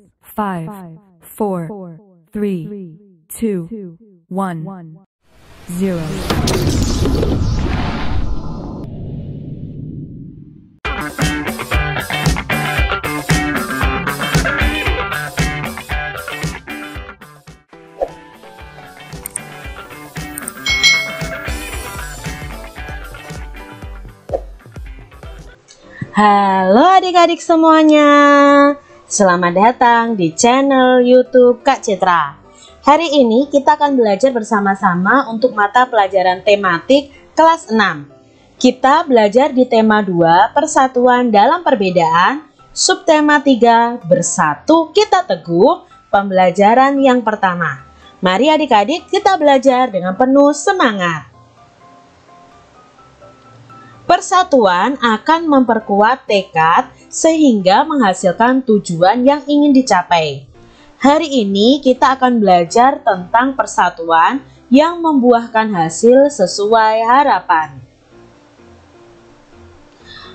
5, 4, 3, 2, 1, 0. Halo adik-adik semuanya, selamat datang di channel YouTube Kak Citra. Hari ini kita akan belajar bersama-sama untuk mata pelajaran tematik kelas 6. Kita belajar di tema 2 Persatuan Dalam Perbedaan, subtema 3 Bersatu Kita Teguh, pembelajaran yang pertama. Mari adik-adik kita belajar dengan penuh semangat. Persatuan akan memperkuat tekad sehingga menghasilkan tujuan yang ingin dicapai. Hari ini kita akan belajar tentang persatuan yang membuahkan hasil sesuai harapan.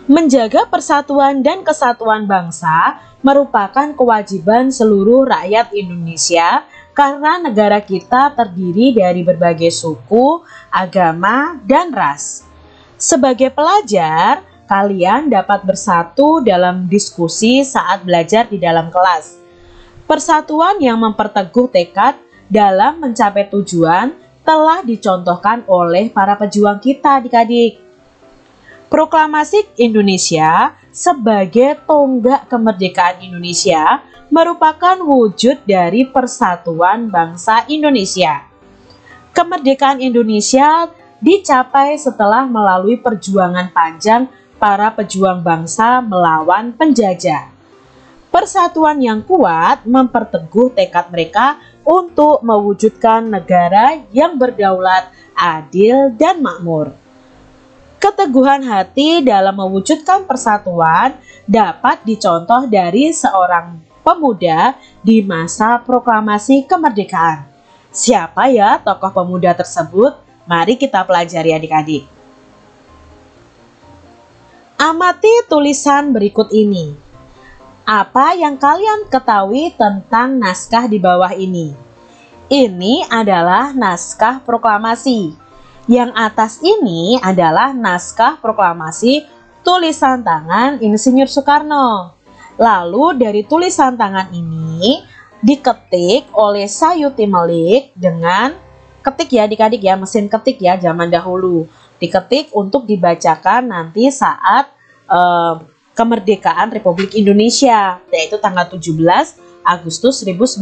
Menjaga persatuan dan kesatuan bangsa merupakan kewajiban seluruh rakyat Indonesia karena negara kita terdiri dari berbagai suku, agama, dan ras. Sebagai pelajar, kalian dapat bersatu dalam diskusi saat belajar di dalam kelas. Persatuan yang memperteguh tekad dalam mencapai tujuan telah dicontohkan oleh para pejuang kita adik-adik. Proklamasi Indonesia sebagai tonggak kemerdekaan Indonesia merupakan wujud dari persatuan bangsa Indonesia. Kemerdekaan Indonesia dicapai setelah melalui perjuangan panjang para pejuang bangsa melawan penjajah. Persatuan yang kuat memperteguh tekad mereka untuk mewujudkan negara yang berdaulat, adil, dan makmur. Keteguhan hati dalam mewujudkan persatuan dapat dicontoh dari seorang pemuda di masa proklamasi kemerdekaan. Siapa ya tokoh pemuda tersebut? Mari kita pelajari adik-adik. Amati tulisan berikut ini. Apa yang kalian ketahui tentang naskah di bawah ini? Ini adalah naskah proklamasi. Yang atas ini adalah naskah proklamasi tulisan tangan Insinyur Soekarno. Lalu dari tulisan tangan ini diketik oleh Sayuti Melik dengan ketik ya adik-adik ya, mesin ketik ya zaman dahulu. Diketik untuk dibacakan nanti saat kemerdekaan Republik Indonesia, yaitu tanggal 17 Agustus 1945.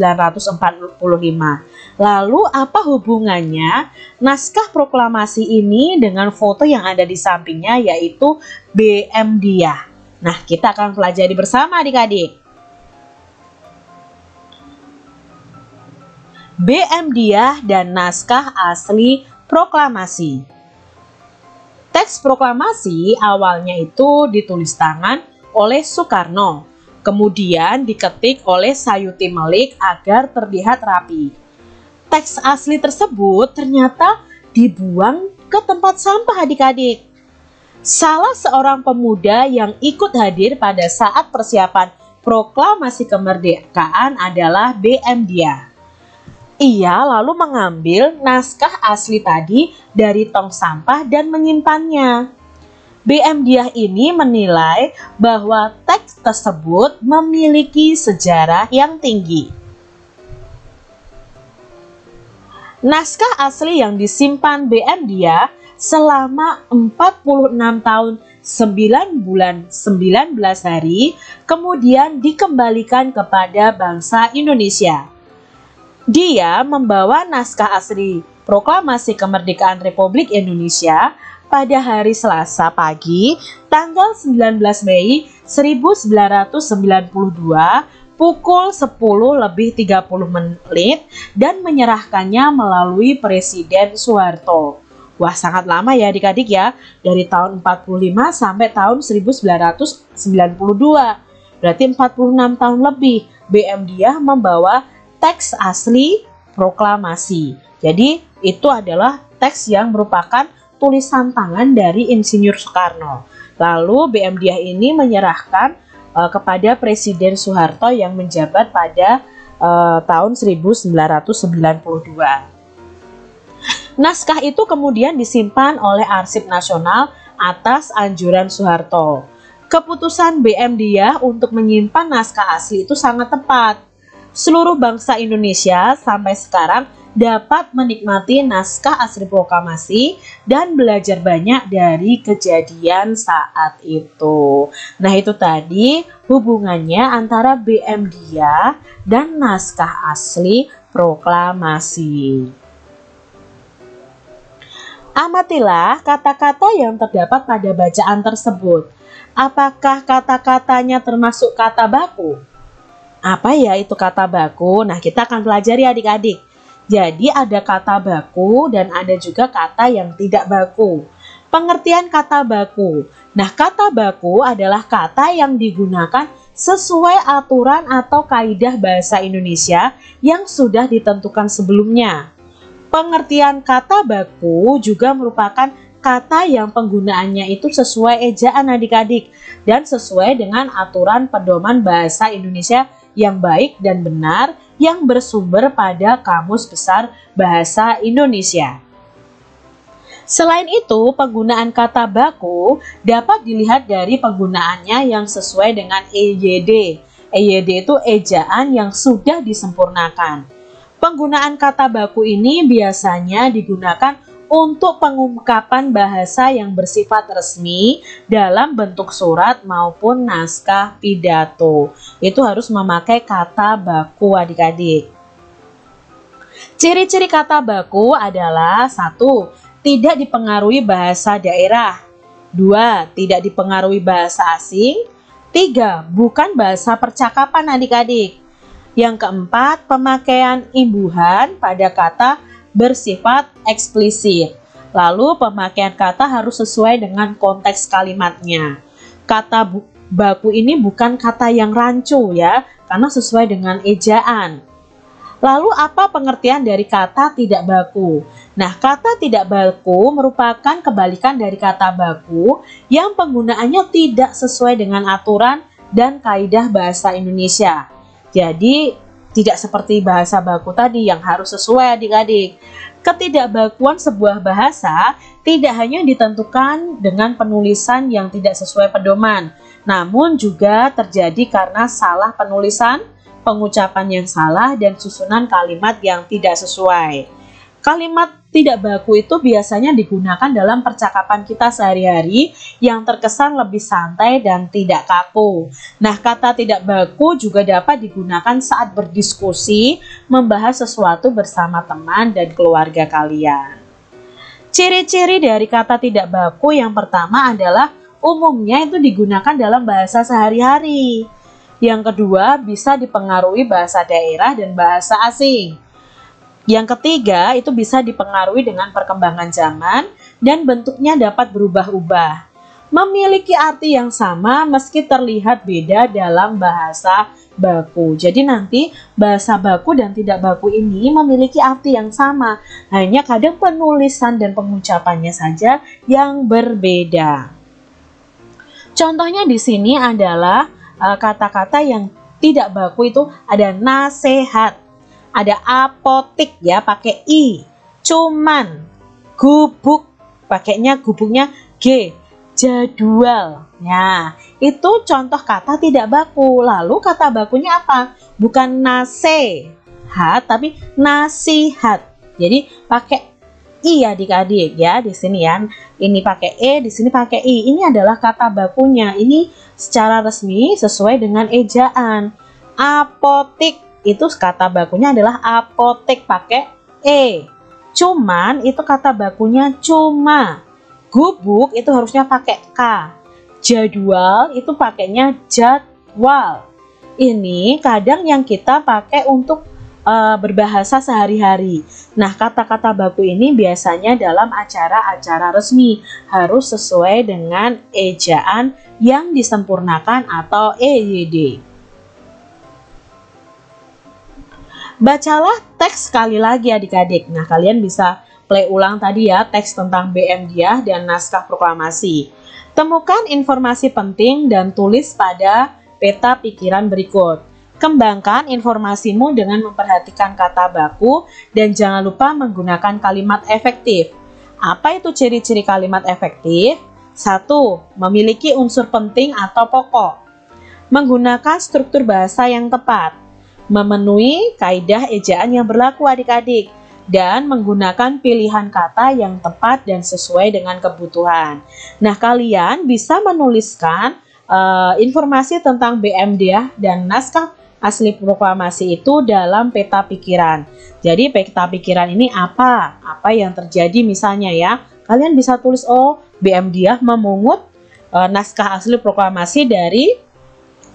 Lalu apa hubungannya naskah proklamasi ini dengan foto yang ada di sampingnya, yaitu BM Diah? Nah, kita akan pelajari bersama adik-adik. BM Diah dan naskah asli proklamasi. Teks proklamasi awalnya itu ditulis tangan oleh Soekarno, kemudian diketik oleh Sayuti Melik agar terlihat rapi. Teks asli tersebut ternyata dibuang ke tempat sampah adik-adik. Salah seorang pemuda yang ikut hadir pada saat persiapan proklamasi kemerdekaan adalah BM Diah. Ia lalu mengambil naskah asli tadi dari tong sampah dan menyimpannya. BM Diah ini menilai bahwa teks tersebut memiliki sejarah yang tinggi. Naskah asli yang disimpan BM Diah selama 46 tahun 9 bulan 19 hari kemudian dikembalikan kepada bangsa Indonesia. Dia membawa naskah asli Proklamasi Kemerdekaan Republik Indonesia pada hari Selasa pagi tanggal 19 Mei 1992 pukul 10:30 dan menyerahkannya melalui Presiden Soeharto. Wah, sangat lama ya adik-adik ya, dari tahun 45 sampai tahun 1992. Berarti 46 tahun lebih BM Diah membawa teks asli proklamasi. Jadi itu adalah teks yang merupakan tulisan tangan dari Insinyur Soekarno. Lalu BM Diah ini menyerahkan kepada Presiden Soeharto yang menjabat pada tahun 1992. Naskah itu kemudian disimpan oleh Arsip Nasional atas anjuran Soeharto. Keputusan BM Diah untuk menyimpan naskah asli itu sangat tepat. Seluruh bangsa Indonesia sampai sekarang dapat menikmati naskah asli proklamasi dan belajar banyak dari kejadian saat itu. Nah, itu tadi hubungannya antara BM Diah dan naskah asli proklamasi. Amatilah kata-kata yang terdapat pada bacaan tersebut. Apakah kata-katanya termasuk kata baku? Apa ya itu kata baku? Nah, kita akan pelajari adik-adik. Jadi ada kata baku dan ada juga kata yang tidak baku. Pengertian kata baku. Nah, kata baku adalah kata yang digunakan sesuai aturan atau kaidah bahasa Indonesia yang sudah ditentukan sebelumnya. Pengertian kata baku juga merupakan kata yang penggunaannya itu sesuai ejaan adik-adik dan sesuai dengan aturan pedoman bahasa Indonesia yang baik dan benar yang bersumber pada Kamus Besar Bahasa Indonesia. Selain itu, penggunaan kata baku dapat dilihat dari penggunaannya yang sesuai dengan EYD. EYD itu ejaan yang sudah disempurnakan. Penggunaan kata baku ini biasanya digunakan untuk pengungkapan bahasa yang bersifat resmi dalam bentuk surat maupun naskah pidato. Itu harus memakai kata baku adik-adik. Ciri-ciri kata baku adalah 1. Tidak dipengaruhi bahasa daerah. 2. Tidak dipengaruhi bahasa asing. 3. Bukan bahasa percakapan adik-adik. Yang keempat, pemakaian imbuhan pada kata bersifat eksplisit. Lalu pemakaian kata harus sesuai dengan konteks kalimatnya. Kata baku ini bukan kata yang rancu ya, karena sesuai dengan ejaan. Lalu apa pengertian dari kata tidak baku? Nah, kata tidak baku merupakan kebalikan dari kata baku yang penggunaannya tidak sesuai dengan aturan dan kaidah bahasa Indonesia. Jadi tidak seperti bahasa baku tadi yang harus sesuai adik-adik. Ketidakbakuan sebuah bahasa tidak hanya ditentukan dengan penulisan yang tidak sesuai pedoman, namun juga terjadi karena salah penulisan, pengucapan yang salah, dan susunan kalimat yang tidak sesuai. Kalimat tidak baku itu biasanya digunakan dalam percakapan kita sehari-hari yang terkesan lebih santai dan tidak kaku. Nah, kata tidak baku juga dapat digunakan saat berdiskusi, membahas sesuatu bersama teman dan keluarga kalian. Ciri-ciri dari kata tidak baku yang pertama adalah umumnya itu digunakan dalam bahasa sehari-hari. Yang kedua, bisa dipengaruhi bahasa daerah dan bahasa asing. Yang ketiga, itu bisa dipengaruhi dengan perkembangan zaman dan bentuknya dapat berubah-ubah. Memiliki arti yang sama meski terlihat beda dalam bahasa baku. Jadi nanti bahasa baku dan tidak baku ini memiliki arti yang sama. Hanya kadang penulisan dan pengucapannya saja yang berbeda. Contohnya di sini adalah kata-kata yang tidak baku itu ada nasehat. Ada apotik ya pakai I, cuman, gubuk pakainya gubuknya G, jadwal. Nah, itu contoh kata tidak baku. Lalu kata bakunya apa? Bukan nasehat tapi nasihat. Jadi pakai I adik-adik ya di sini ya. Ini pakai E, di sini pakai I. Ini adalah kata bakunya. Ini secara resmi sesuai dengan ejaan. Apotik itu kata bakunya adalah apotek pakai E. Cuman itu kata bakunya cuma. Gubuk itu harusnya pakai K. Jadwal itu pakainya jadwal. Ini kadang yang kita pakai untuk berbahasa sehari-hari. Nah, kata-kata baku ini biasanya dalam acara-acara resmi harus sesuai dengan ejaan yang disempurnakan atau EYD. Bacalah teks sekali lagi adik-adik. Nah, kalian bisa play ulang tadi ya teks tentang BM Diah dan naskah proklamasi. Temukan informasi penting dan tulis pada peta pikiran berikut. Kembangkan informasimu dengan memperhatikan kata baku dan jangan lupa menggunakan kalimat efektif. Apa itu ciri-ciri kalimat efektif? 1. Memiliki unsur penting atau pokok. Menggunakan struktur bahasa yang tepat. Memenuhi kaidah ejaan yang berlaku adik-adik. Dan menggunakan pilihan kata yang tepat dan sesuai dengan kebutuhan. Nah, kalian bisa menuliskan informasi tentang BM Diah dan naskah asli proklamasi itu dalam peta pikiran. Jadi peta pikiran ini apa? Apa yang terjadi misalnya ya. Kalian bisa tulis, oh BM Diah memungut naskah asli proklamasi dari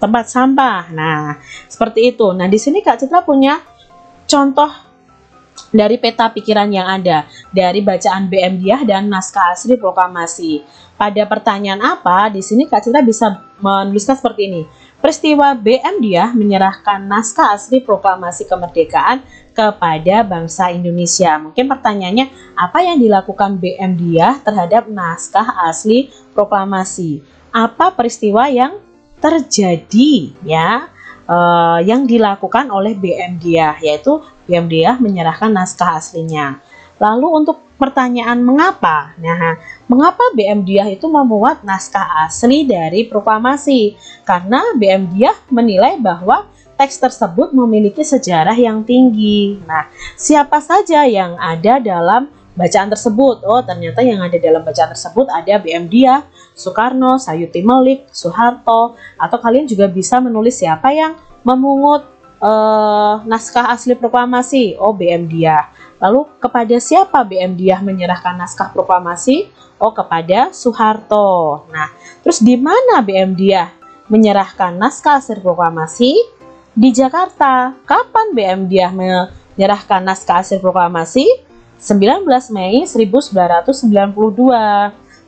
tempat sampah. Nah, seperti itu. Nah, di sini Kak Citra punya contoh dari peta pikiran yang ada dari bacaan BM Diah dan naskah asli proklamasi. Pada pertanyaan apa, di sini Kak Citra bisa menuliskan seperti ini. Peristiwa BM Diah menyerahkan naskah asli proklamasi kemerdekaan kepada bangsa Indonesia. Mungkin pertanyaannya, apa yang dilakukan BM Diah terhadap naskah asli proklamasi? Apa peristiwa yang terjadi ya yang dilakukan oleh BM Diah, yaitu BM Diah menyerahkan naskah aslinya. Lalu untuk pertanyaan mengapa? Nah, mengapa BM Diah itu membuat naskah asli dari proklamasi? Karena BM Diah menilai bahwa teks tersebut memiliki sejarah yang tinggi. Nah, siapa saja yang ada dalam bacaan tersebut? Oh, ternyata yang ada dalam bacaan tersebut ada BM Diah, Soekarno, Sayuti Melik, Soeharto, atau kalian juga bisa menulis siapa yang memungut naskah asli proklamasi, oh BM Diah. Lalu kepada siapa BM Diah menyerahkan naskah proklamasi? Oh kepada Soeharto. Nah, terus di mana BM Diah menyerahkan naskah asli proklamasi? Di Jakarta. Kapan BM Diah menyerahkan naskah asli proklamasi? 19 Mei 1992.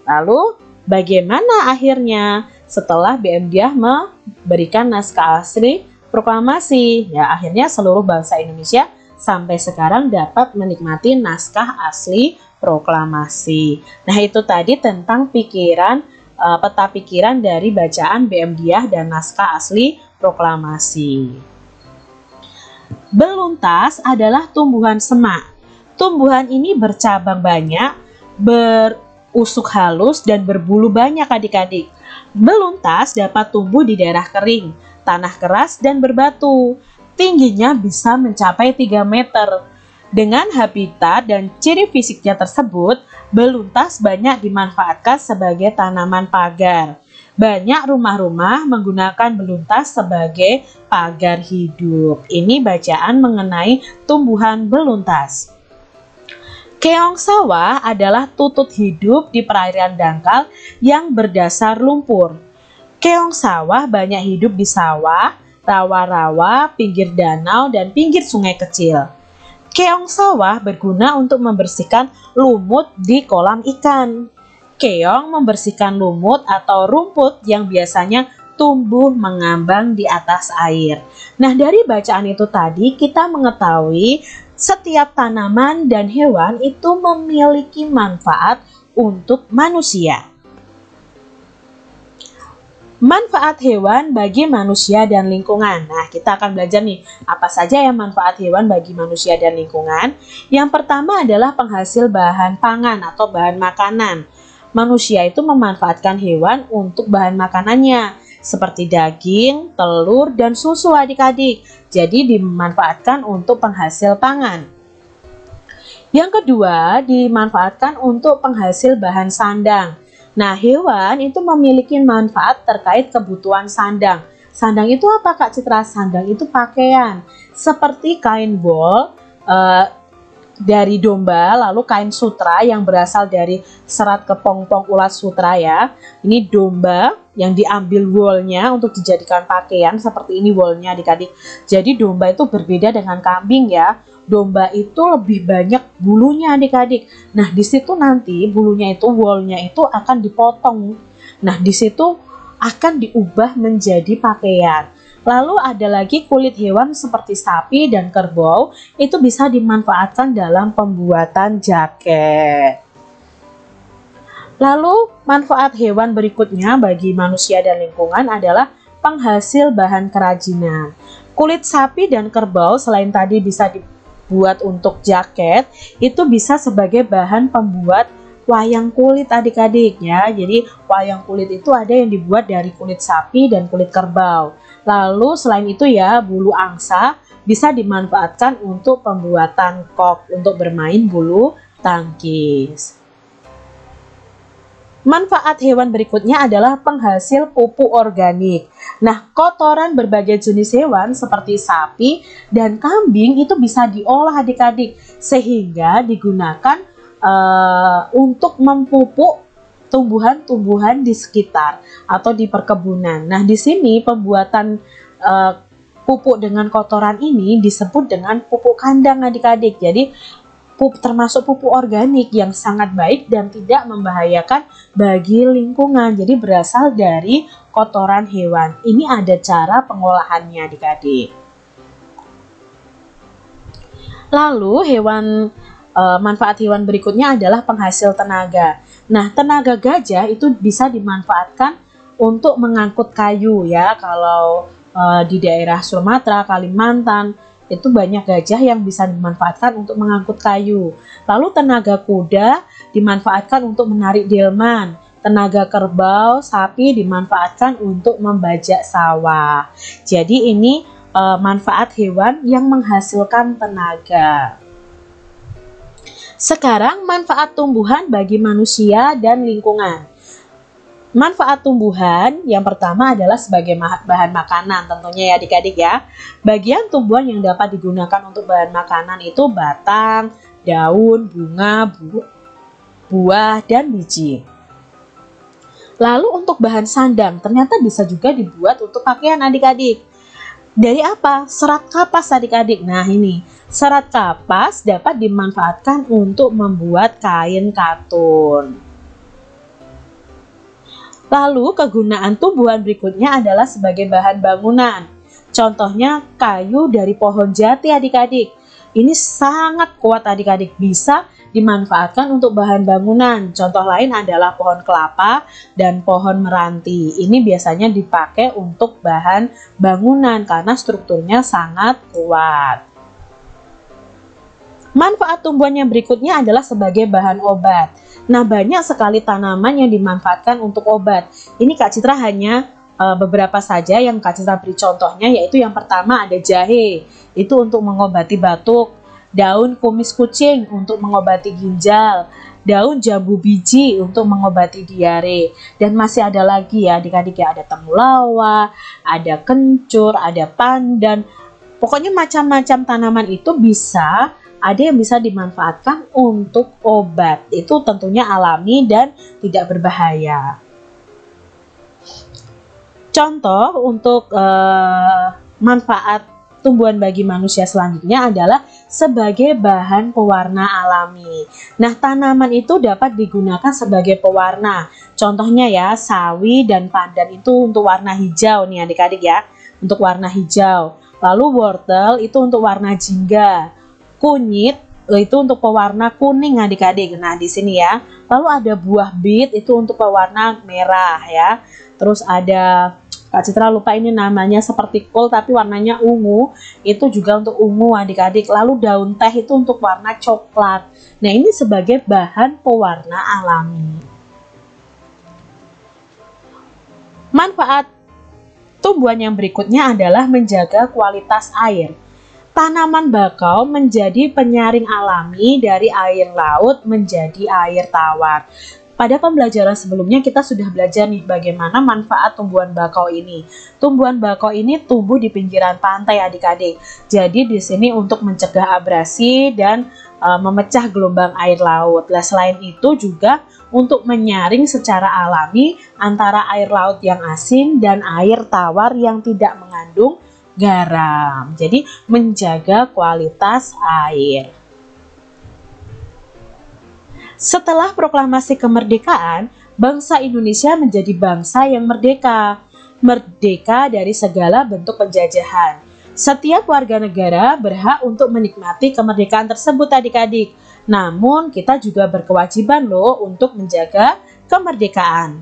Lalu bagaimana akhirnya setelah BM Diah memberikan naskah asli proklamasi, ya akhirnya seluruh bangsa Indonesia sampai sekarang dapat menikmati naskah asli proklamasi. Nah, itu tadi tentang pikiran peta pikiran dari bacaan BM Diah dan naskah asli proklamasi. Beluntas adalah tumbuhan semak. Tumbuhan ini bercabang banyak, berusuk halus dan berbulu banyak adik-adik. Beluntas dapat tumbuh di daerah kering, tanah keras dan berbatu. Tingginya bisa mencapai 3 meter. Dengan habitat dan ciri fisiknya tersebut, beluntas banyak dimanfaatkan sebagai tanaman pagar. Banyak rumah-rumah menggunakan beluntas sebagai pagar hidup. Ini bacaan mengenai tumbuhan beluntas. Keong sawah adalah tutut hidup di perairan dangkal yang berdasar lumpur. Keong sawah banyak hidup di sawah, rawa-rawa, pinggir danau, dan pinggir sungai kecil. Keong sawah berguna untuk membersihkan lumut di kolam ikan. Keong membersihkan lumut atau rumput yang biasanya tumbuh mengambang di atas air. Nah, dari bacaan itu tadi kita mengetahui setiap tanaman dan hewan itu memiliki manfaat untuk manusia. Manfaat hewan bagi manusia dan lingkungan. Nah, kita akan belajar nih, apa saja yang manfaat hewan bagi manusia dan lingkungan. Yang pertama adalah penghasil bahan pangan atau bahan makanan. Manusia itu memanfaatkan hewan untuk bahan makanannya, seperti daging, telur, dan susu adik-adik. Jadi dimanfaatkan untuk penghasil pangan. Yang kedua, dimanfaatkan untuk penghasil bahan sandang. Nah, hewan itu memiliki manfaat terkait kebutuhan sandang. Sandang itu apa Kak Citra? Sandang itu pakaian. Seperti kain wol dari domba, lalu kain sutra yang berasal dari serat kepompong ulat sutra ya. Ini domba yang diambil wolnya untuk dijadikan pakaian, seperti ini wolnya adik-adik. Jadi domba itu berbeda dengan kambing ya. Domba itu lebih banyak bulunya adik-adik. Nah, disitu nanti bulunya itu, wolnya itu akan dipotong. Nah, disitu akan diubah menjadi pakaian. Lalu ada lagi kulit hewan seperti sapi dan kerbau, itu bisa dimanfaatkan dalam pembuatan jaket. Lalu manfaat hewan berikutnya bagi manusia dan lingkungan adalah penghasil bahan kerajinan. Kulit sapi dan kerbau selain tadi bisa dibuat untuk jaket, itu bisa sebagai bahan pembuat wayang kulit adik-adik ya. Jadi wayang kulit itu ada yang dibuat dari kulit sapi dan kulit kerbau. Lalu selain itu ya, bulu angsa bisa dimanfaatkan untuk pembuatan kop, untuk bermain bulu tangkis. Manfaat hewan berikutnya adalah penghasil pupuk organik. Nah, kotoran berbagai jenis hewan seperti sapi dan kambing itu bisa diolah adik-adik sehingga digunakan untuk mempupuk tumbuhan-tumbuhan di sekitar atau di perkebunan. Nah, di sini pembuatan pupuk dengan kotoran ini disebut dengan pupuk kandang adik-adik. Jadi termasuk pupuk organik yang sangat baik dan tidak membahayakan bagi lingkungan. Jadi berasal dari kotoran hewan. Ini ada cara pengolahannya adik-adik. Lalu manfaat hewan berikutnya adalah penghasil tenaga. Nah, tenaga gajah itu bisa dimanfaatkan untuk mengangkut kayu ya. Kalau di daerah Sumatera, Kalimantan, itu banyak gajah yang bisa dimanfaatkan untuk mengangkut kayu. Lalu tenaga kuda dimanfaatkan untuk menarik delman. Tenaga kerbau, sapi dimanfaatkan untuk membajak sawah. Jadi ini manfaat hewan yang menghasilkan tenaga. Sekarang manfaat tumbuhan bagi manusia dan lingkungan. Manfaat tumbuhan yang pertama adalah sebagai bahan makanan tentunya ya adik-adik ya. Bagian tumbuhan yang dapat digunakan untuk bahan makanan itu batang, daun, bunga, buah, dan biji. Lalu untuk bahan sandang ternyata bisa juga dibuat untuk pakaian adik-adik. Dari apa? Serat kapas adik-adik. Nah ini, serat kapas dapat dimanfaatkan untuk membuat kain katun. Lalu kegunaan tumbuhan berikutnya adalah sebagai bahan bangunan. Contohnya kayu dari pohon jati adik-adik. Ini sangat kuat adik-adik, bisa dimanfaatkan untuk bahan bangunan. Contoh lain adalah pohon kelapa dan pohon meranti. Ini biasanya dipakai untuk bahan bangunan karena strukturnya sangat kuat. Manfaat tumbuhan yang berikutnya adalah sebagai bahan obat. Nah, banyak sekali tanaman yang dimanfaatkan untuk obat. Ini Kak Citra hanya beberapa saja yang Kak Citra beri contohnya, yaitu yang pertama ada jahe, itu untuk mengobati batuk. Daun kumis kucing untuk mengobati ginjal. Daun jambu biji untuk mengobati diare. Dan masih ada lagi ya adik-adik ya, ada temulawak, ada kencur, ada pandan. Pokoknya macam-macam tanaman itu bisa, ada yang bisa dimanfaatkan untuk obat. Itu tentunya alami dan tidak berbahaya. Contoh untuk manfaat tumbuhan bagi manusia selanjutnya adalah sebagai bahan pewarna alami. Nah, tanaman itu dapat digunakan sebagai pewarna. Contohnya ya, sawi dan pandan itu untuk warna hijau nih adik-adik ya, untuk warna hijau. Lalu wortel itu untuk warna jingga. Kunyit itu untuk pewarna kuning adik-adik. Nah, di sini ya. Lalu ada buah bit itu untuk pewarna merah ya. Terus ada, Kak Citra lupa ini namanya, seperti kol tapi warnanya ungu. Itu juga untuk ungu adik-adik. Lalu daun teh itu untuk warna coklat. Nah, ini sebagai bahan pewarna alami. Manfaat tumbuhan yang berikutnya adalah menjaga kualitas air. Tanaman bakau menjadi penyaring alami dari air laut menjadi air tawar. Pada pembelajaran sebelumnya kita sudah belajar nih bagaimana manfaat tumbuhan bakau ini. Tumbuhan bakau ini tumbuh di pinggiran pantai adik-adik. Jadi di sini untuk mencegah abrasi dan memecah gelombang air laut. Nah, selain itu juga untuk menyaring secara alami antara air laut yang asin dan air tawar yang tidak mengandung garam. Jadi menjaga kualitas air. Setelah proklamasi kemerdekaan, bangsa Indonesia menjadi bangsa yang merdeka. Merdeka dari segala bentuk penjajahan. Setiap warga negara berhak untuk menikmati kemerdekaan tersebut adik-adik. Namun kita juga berkewajiban loh untuk menjaga kemerdekaan.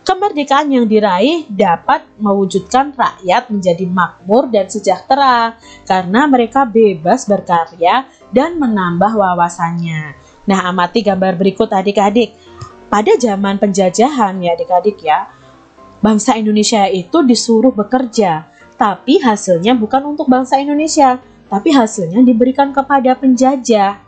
Kemerdekaan yang diraih dapat mewujudkan rakyat menjadi makmur dan sejahtera karena mereka bebas berkarya dan menambah wawasannya. Nah, amati gambar berikut adik-adik. Pada zaman penjajahan ya adik-adik ya, bangsa Indonesia itu disuruh bekerja, tapi hasilnya bukan untuk bangsa Indonesia, tapi hasilnya diberikan kepada penjajah.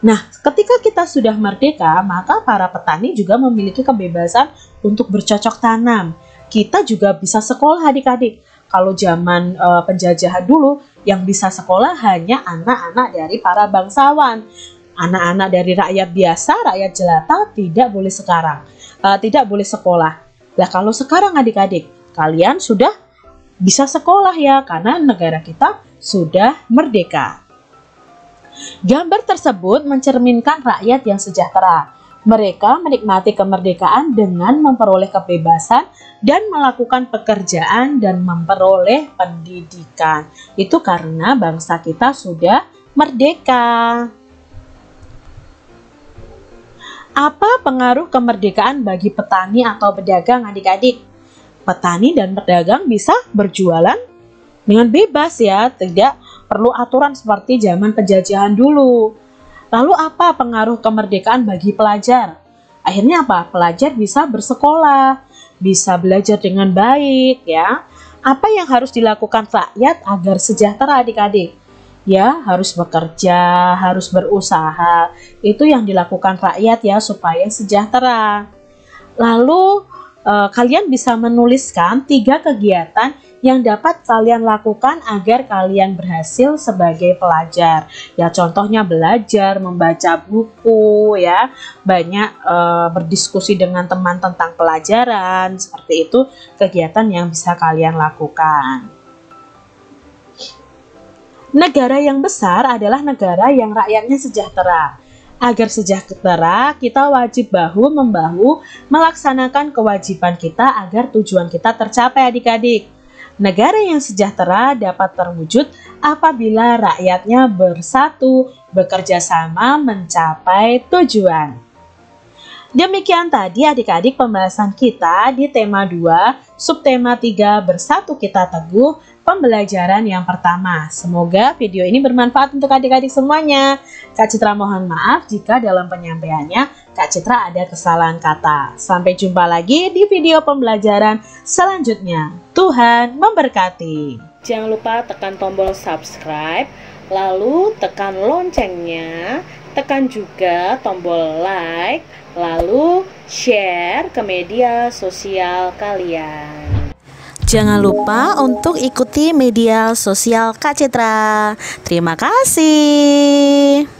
Nah, ketika kita sudah merdeka, maka para petani juga memiliki kebebasan untuk bercocok tanam. Kita juga bisa sekolah adik-adik. Kalau zaman penjajahan dulu, yang bisa sekolah hanya anak-anak dari para bangsawan. Anak-anak dari rakyat biasa, rakyat jelata tidak boleh sekolah. Nah, kalau sekarang adik-adik, kalian sudah bisa sekolah ya, karena negara kita sudah merdeka. Gambar tersebut mencerminkan rakyat yang sejahtera. Mereka menikmati kemerdekaan dengan memperoleh kebebasan dan melakukan pekerjaan dan memperoleh pendidikan. Itu karena bangsa kita sudah merdeka. Apa pengaruh kemerdekaan bagi petani atau pedagang adik-adik? Petani dan pedagang bisa berjualan dengan bebas ya, tidak perlu aturan seperti zaman penjajahan dulu. Lalu apa pengaruh kemerdekaan bagi pelajar? Akhirnya apa? Pelajar bisa bersekolah, bisa belajar dengan baik ya. Apa yang harus dilakukan rakyat agar sejahtera adik-adik? Ya, harus bekerja, harus berusaha. Itu yang dilakukan rakyat ya, supaya sejahtera. Lalu kalian bisa menuliskan 3 kegiatan yang dapat kalian lakukan agar kalian berhasil sebagai pelajar. Ya, contohnya belajar, membaca buku, ya, banyak berdiskusi dengan teman tentang pelajaran. Seperti itu kegiatan yang bisa kalian lakukan. Negara yang besar adalah negara yang rakyatnya sejahtera. Agar sejahtera, kita wajib bahu-membahu melaksanakan kewajiban kita agar tujuan kita tercapai adik-adik. Negara yang sejahtera dapat terwujud apabila rakyatnya bersatu, bekerja sama mencapai tujuan. Demikian tadi adik-adik pembahasan kita di tema 2, subtema 3 Bersatu Kita Teguh, pembelajaran yang pertama. Semoga video ini bermanfaat untuk adik-adik semuanya. Kak Citra mohon maaf jika dalam penyampaiannya Kak Citra ada kesalahan kata. Sampai jumpa lagi di video pembelajaran selanjutnya. Tuhan memberkati. Jangan lupa tekan tombol subscribe, lalu tekan loncengnya, tekan juga tombol like, lalu share ke media sosial kalian. Jangan lupa untuk ikuti media sosial Kak Citra. Terima kasih.